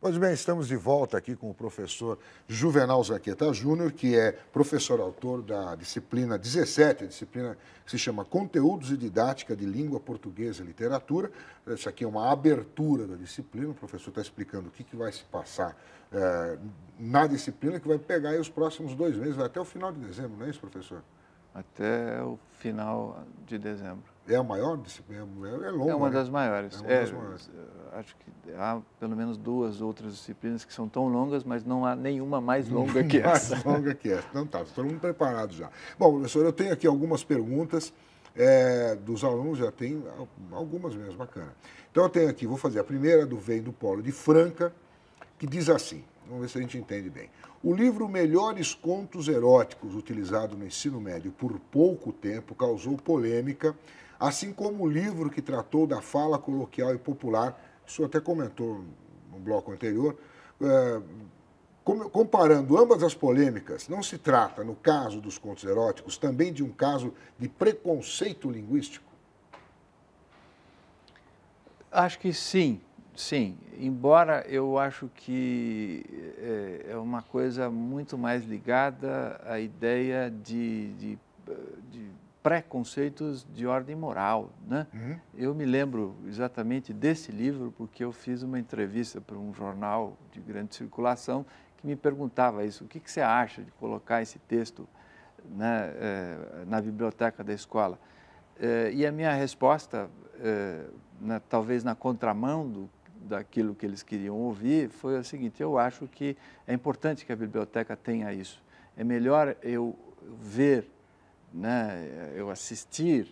Pois bem, estamos de volta aqui com o professor Juvenal Zanchetta Júnior, que é professor autor da disciplina 17, a disciplina que se chama Conteúdos e Didática de Língua Portuguesa e Literatura. Isso aqui é uma abertura da disciplina, o professor está explicando o que vai se passar na disciplina, que vai pegar aí os próximos 2 meses, vai até o final de dezembro, não é isso, professor? Até o final de dezembro. É a maior disciplina? É longa, é uma das maiores. É, acho que há pelo menos 2 outras disciplinas que são tão longas, mas não há nenhuma mais longa que essa. Mais longa que essa. Então tá, todo mundo preparado já. Bom, professor, eu tenho aqui algumas perguntas dos alunos, já tem algumas mesmo, bacana. Então eu tenho aqui, vou fazer a primeira, do Paulo de Franca, que diz assim, vamos ver se a gente entende bem. O livro Melhores Contos Eróticos, utilizado no ensino médio por pouco tempo, causou polêmica, assim como o livro que tratou da fala coloquial e popular, o senhor até comentou no bloco anterior, comparando ambas as polêmicas, não se trata, no caso dos contos eróticos, também de um caso de preconceito linguístico? Acho que sim. Sim, embora eu acho que é uma coisa muito mais ligada à ideia de preconceitos de ordem moral, né? Uhum. Eu me lembro exatamente desse livro porque eu fiz uma entrevista para um jornal de grande circulação que me perguntava isso, o que que você acha de colocar esse texto, né, na biblioteca da escola? E a minha resposta, talvez na contramão daquilo que eles queriam ouvir, foi o seguinte: eu acho que é importante que a biblioteca tenha isso. É melhor eu ver, né, eu assistir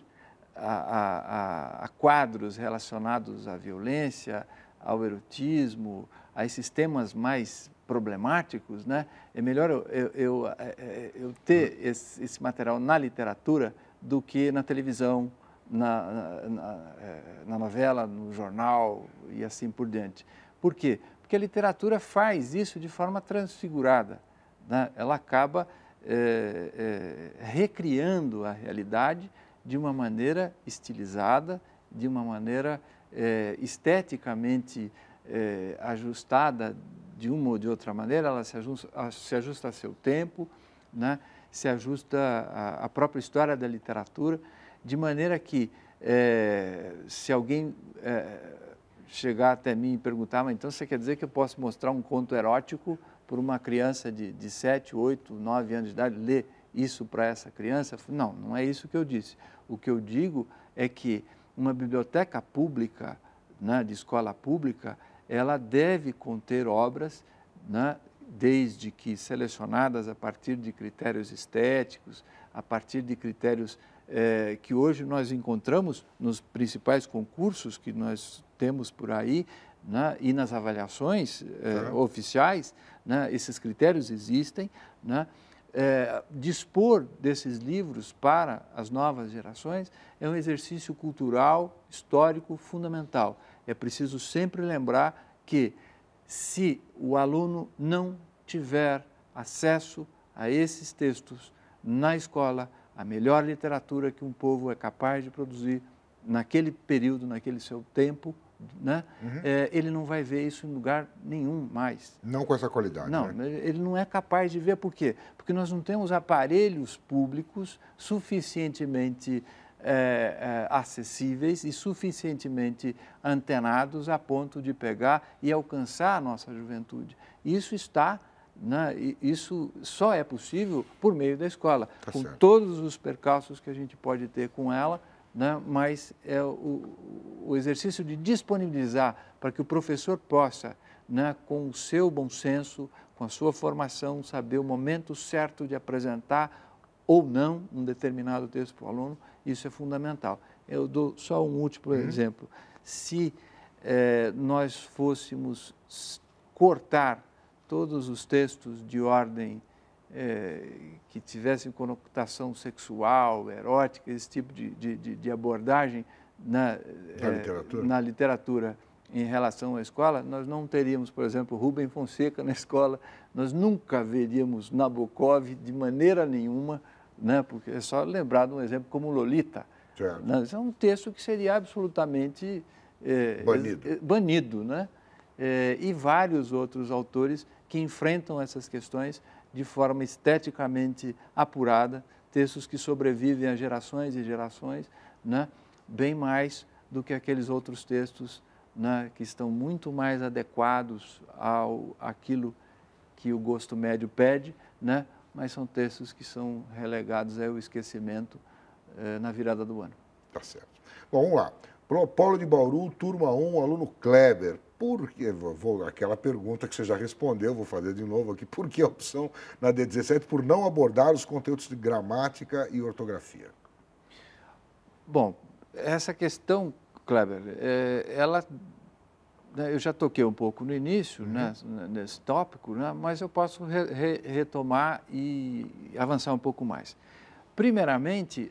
a quadros relacionados à violência, ao erotismo, a esses temas mais problemáticos, né? É melhor eu ter esse material na literatura do que na televisão, na novela, no jornal e assim por diante. Por quê? Porque a literatura faz isso de forma transfigurada, né? Ela acaba recriando a realidade de uma maneira estilizada, de uma maneira esteticamente ajustada, de uma ou de outra maneira. Ela se ajusta a seu tempo, né? Se ajusta à própria história da literatura, de maneira que, se alguém chegar até mim e perguntar, mas então você quer dizer que eu posso mostrar um conto erótico para uma criança de 7, 8, 9 anos de idade, ler isso para essa criança? Não, não é isso que eu disse. O que eu digo é que uma biblioteca pública, né, de escola pública, ela deve conter obras, né, desde que selecionadas a partir de critérios estéticos, a partir de critérios que hoje nós encontramos nos principais concursos que nós temos por aí, né, e nas avaliações oficiais, né, esses critérios existem, né, dispor desses livros para as novas gerações é um exercício cultural, histórico, fundamental. É preciso sempre lembrar que, se o aluno não tiver acesso a esses textos na escola, a melhor literatura que um povo é capaz de produzir naquele período, naquele seu tempo, né? Uhum. Ele não vai ver isso em lugar nenhum mais. Não com essa qualidade. Não, né? Ele não é capaz de ver. Por quê? Porque nós não temos aparelhos públicos suficientemente acessíveis e suficientemente antenados a ponto de pegar e alcançar a nossa juventude. Isso está... Isso só é possível por meio da escola, tá, com certo. Todos os percalços que a gente pode ter com ela, né? Mas é o exercício de disponibilizar para que o professor possa, né, com o seu bom senso, com a sua formação, saber o momento certo de apresentar ou não um determinado texto para o aluno, isso é fundamental. Eu dou só um último exemplo. Se nós fôssemos cortar todos os textos de ordem que tivessem conotação sexual, erótica, esse tipo de abordagem na literatura em relação à escola, nós não teríamos, por exemplo, Rubem Fonseca na escola, nós nunca veríamos Nabokov de maneira nenhuma, né, porque é só lembrar de um exemplo como Lolita. Né, é um texto que seria absolutamente banido. Né? e vários outros autores que enfrentam essas questões de forma esteticamente apurada, textos que sobrevivem a gerações e gerações, né? Bem mais do que aqueles outros textos, né, que estão muito mais adequados ao aquilo que o gosto médio pede, né? Mas são textos que são relegados ao esquecimento na virada do ano. Tá certo. Bom, vamos lá. Pro Paulo de Bauru, turma 1, aluno Kleber. Aquela pergunta que você já respondeu, vou fazer de novo aqui. Por que a opção na D17 por não abordar os conteúdos de gramática e ortografia? Bom, essa questão, Kleber, ela, eu já toquei um pouco no início, uhum, né, nesse tópico, né, mas eu posso retomar e avançar um pouco mais. Primeiramente,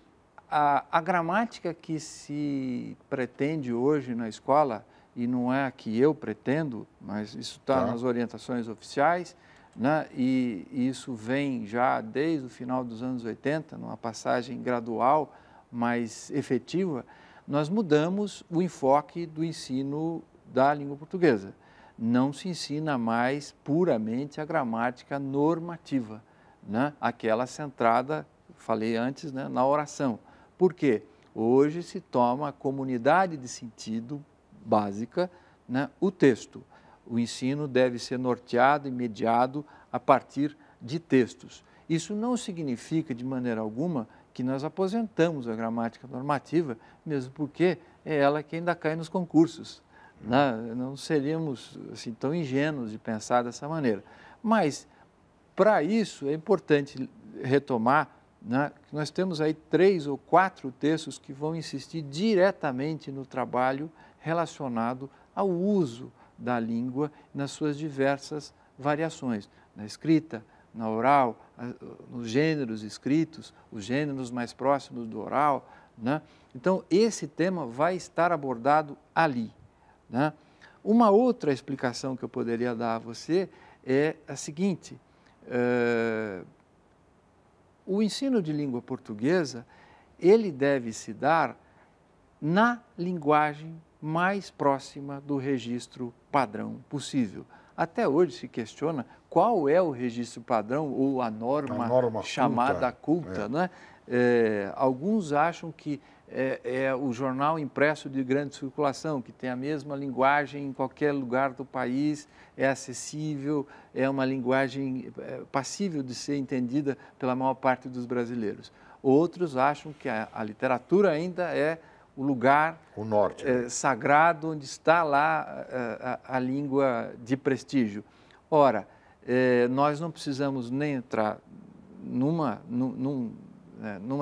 a gramática que se pretende hoje na escola, e não é a que eu pretendo, mas isso está nas orientações oficiais, né? E isso vem já desde o final dos anos 80, numa passagem gradual, mas efetiva, nós mudamos o enfoque do ensino da língua portuguesa. Não se ensina mais puramente a gramática normativa, né? Aquela centrada, falei antes, né, na oração. Por quê? Hoje se toma a comunidade de sentido básica, né, o texto. O ensino deve ser norteado e mediado a partir de textos. Isso não significa, de maneira alguma, que nós aposentamos a gramática normativa, mesmo porque é ela que ainda cai nos concursos, né? Não seríamos assim tão ingênuos de pensar dessa maneira. Mas, para isso, é importante retomar, né, que nós temos aí 3 ou 4 textos que vão insistir diretamente no trabalho relacionado ao uso da língua nas suas diversas variações, na escrita, na oral, nos gêneros escritos, os gêneros mais próximos do oral, né? Então, esse tema vai estar abordado ali, né? Uma outra explicação que eu poderia dar a você é a seguinte, o ensino de língua portuguesa, ele deve se dar na linguagem mais próxima do registro padrão possível. Até hoje se questiona qual é o registro padrão ou a norma chamada culta, né? Alguns acham que é o jornal impresso de grande circulação, que tem a mesma linguagem em qualquer lugar do país, é acessível, é uma linguagem passível de ser entendida pela maior parte dos brasileiros. Outros acham que a literatura ainda é o lugar sagrado onde está lá a língua de prestígio. Ora, nós não precisamos nem entrar numa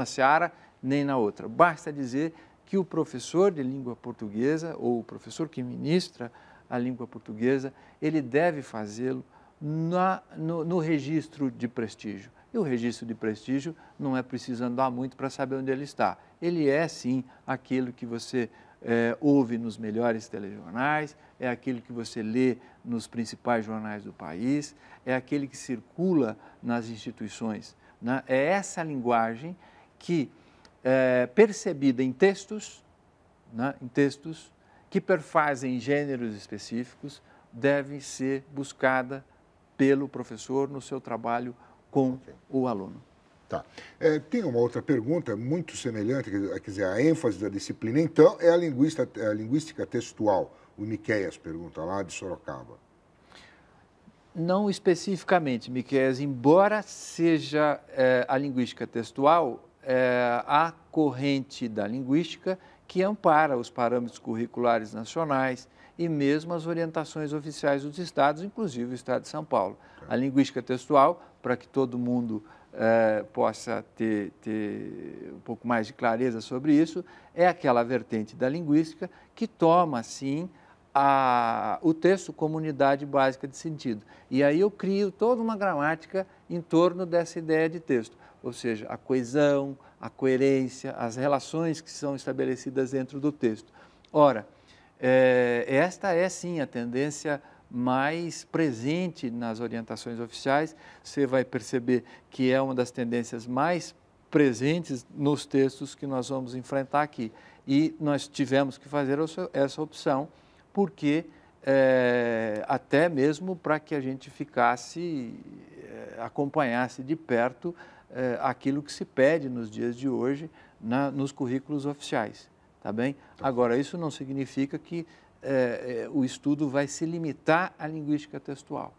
seara nem na outra. Basta dizer que o professor de língua portuguesa ou o professor que ministra a língua portuguesa, ele deve fazê-lo no registro de prestígio. E o registro de prestígio não é preciso andar muito para saber onde ele está. Ele é, sim, aquilo que você ouve nos melhores telejornais, é aquilo que você lê nos principais jornais do país, é aquele que circula nas instituições, né? É essa linguagem que é percebida em textos, né, em textos que perfazem gêneros específicos, deve ser buscada pelo professor no seu trabalho com o aluno. Tá. Tem uma outra pergunta muito semelhante, quer dizer, a ênfase da disciplina, então, é a linguística textual. O Miquéias pergunta lá de Sorocaba. Não especificamente, Miquéias, embora seja a linguística textual, a corrente da linguística que ampara os parâmetros curriculares nacionais e mesmo as orientações oficiais dos estados, inclusive o estado de São Paulo. Tá. A linguística textual, para que todo mundo possa ter um pouco mais de clareza sobre isso, é aquela vertente da linguística que toma, sim, o texto como unidade básica de sentido. E aí eu crio toda uma gramática em torno dessa ideia de texto, ou seja, a coesão, a coerência, as relações que são estabelecidas dentro do texto. Ora, esta é, sim, a tendência mais presente nas orientações oficiais. Você vai perceber que é uma das tendências mais presentes nos textos que nós vamos enfrentar aqui. E nós tivemos que fazer essa opção porque até mesmo para que a gente ficasse, acompanhasse de perto aquilo que se pede nos dias de hoje nos currículos oficiais, tá bem? Agora, isso não significa que o estudo vai se limitar à linguística textual.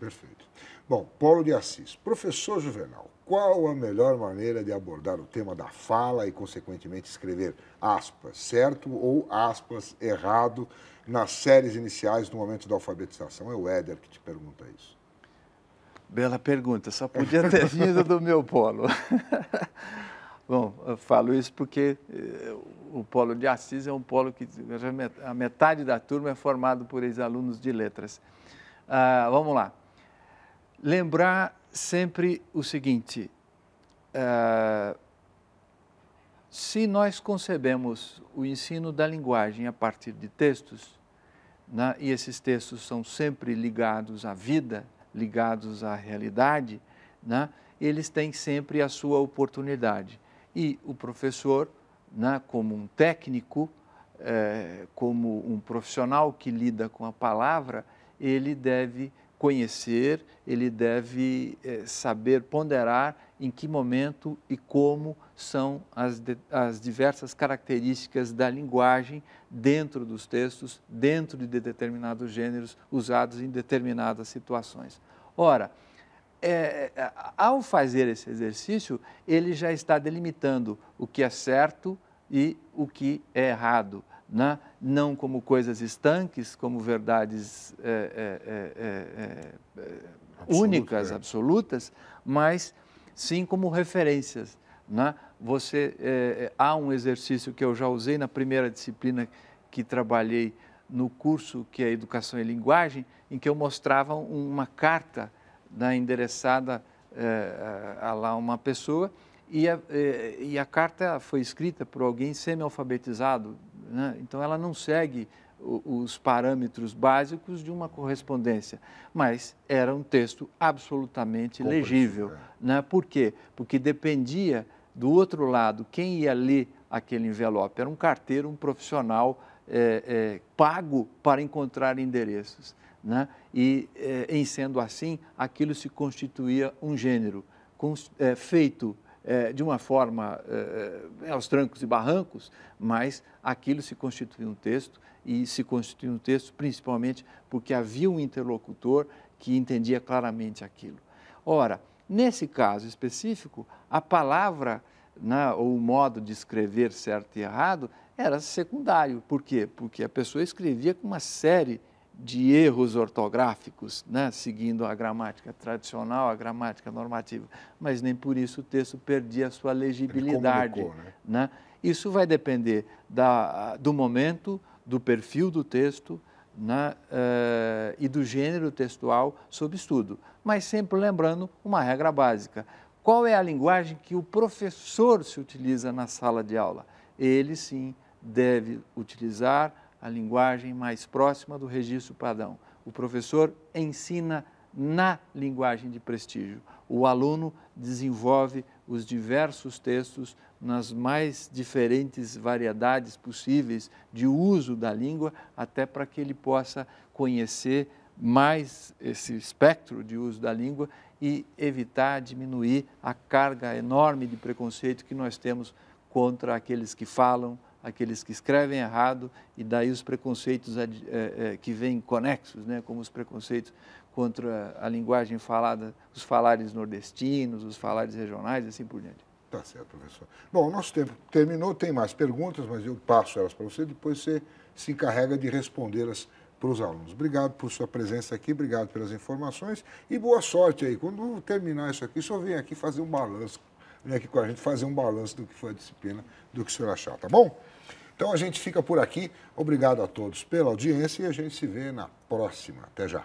Perfeito. Bom, Paulo de Assis, professor Juvenal, qual a melhor maneira de abordar o tema da fala e, consequentemente, escrever aspas certo ou aspas errado nas séries iniciais no momento da alfabetização? É o Éder que te pergunta isso. Bela pergunta, só podia ter vindo do meu Paulo. Bom, eu falo isso porque o Paulo de Assis é um Paulo que a metade da turma é formado por ex-alunos de letras. Vamos lá. Lembrar sempre o seguinte, se nós concebemos o ensino da linguagem a partir de textos, né, e esses textos são sempre ligados à vida, ligados à realidade, né, eles têm sempre a sua oportunidade. E o professor, né, como um técnico, como um profissional que lida com a palavra, ele deve conhecer, ele deve saber ponderar em que momento e como são as diversas características da linguagem dentro dos textos, dentro de determinados gêneros, usados em determinadas situações. Ora, ao fazer esse exercício, ele já está delimitando o que é certo e o que é errado, né? Não como coisas estanques, como verdades únicas, absolutas, mas sim como referências, né? Há um exercício que eu já usei na primeira disciplina que trabalhei no curso, que é Educação e Linguagem, em que eu mostrava uma carta, né, endereçada a lá uma pessoa, e a carta foi escrita por alguém semi-alfabetizado, né? Então ela não segue os parâmetros básicos de uma correspondência, mas era um texto absolutamente legível, né? Por quê? Porque dependia do outro lado quem ia ler aquele envelope. Era um carteiro, um profissional pago para encontrar endereços, né? E em sendo assim, aquilo se constituía um gênero feito de uma forma aos trancos e barrancos, mas aquilo se constituiu um texto, e se constituiu um texto principalmente porque havia um interlocutor que entendia claramente aquilo. Ora, nesse caso específico, a palavra, né, ou o modo de escrever certo e errado era secundário. Por quê? Porque a pessoa escrevia com uma série de erros ortográficos, né, seguindo a gramática tradicional, a gramática normativa, mas nem por isso o texto perdia a sua legibilidade. Ele comunicou, né? Isso vai depender do momento, do perfil do texto, né, e do gênero textual sob estudo, mas sempre lembrando uma regra básica. Qual é a linguagem que o professor se utiliza na sala de aula? Ele, sim, deve utilizar a linguagem mais próxima do registro padrão. O professor ensina na linguagem de prestígio. O aluno desenvolve os diversos textos nas mais diferentes variedades possíveis de uso da língua, até para que ele possa conhecer mais esse espectro de uso da língua e evitar diminuir a carga enorme de preconceito que nós temos contra aqueles que falam, aqueles que escrevem errado, e daí os preconceitos que vêm conexos, né, como os preconceitos contra a linguagem falada, os falares nordestinos, os falares regionais, e assim por diante. Tá certo, professor. Bom, o nosso tempo terminou, tem mais perguntas, mas eu passo elas para você, depois você se encarrega de respondê-las para os alunos. Obrigado por sua presença aqui, obrigado pelas informações e boa sorte aí. Quando terminar isso aqui, só vem aqui fazer um balanço, vem aqui com a gente fazer um balanço do que foi a disciplina, do que o senhor achar, tá bom? Então a gente fica por aqui. Obrigado a todos pela audiência e a gente se vê na próxima. Até já.